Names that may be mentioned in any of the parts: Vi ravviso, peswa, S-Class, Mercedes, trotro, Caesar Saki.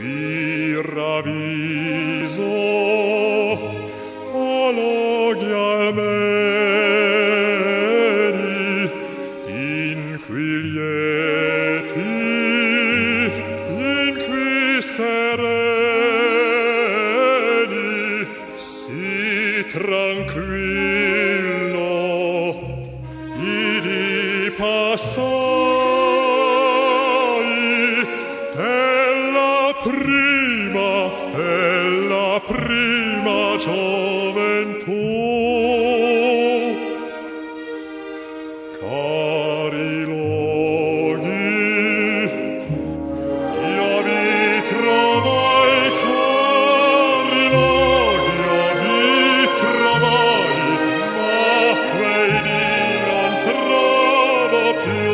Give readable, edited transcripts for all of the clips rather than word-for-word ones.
Vi ravviso, ologhi almeni, in cui lieti, in cui sereni, si tranquillo, idi passò. Della prima gioventù, cari luoghi, io vi trovai, cari luoghi, io vi trovai, ma quei lì non trovo più.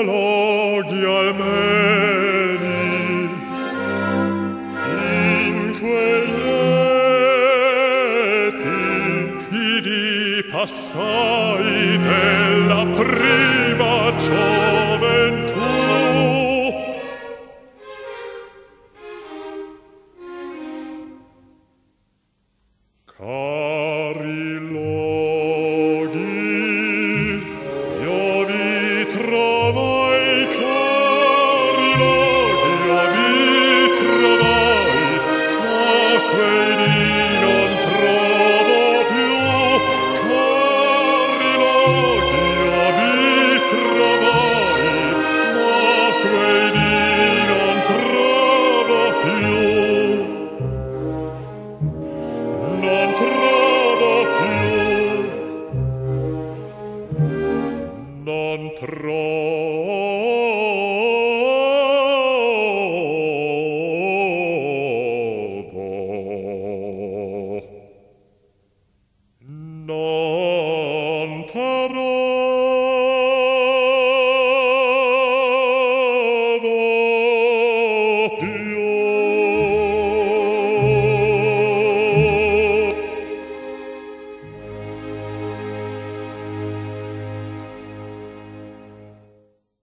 Ologhi almeni, in quei lieti dì passai della prima gioventù.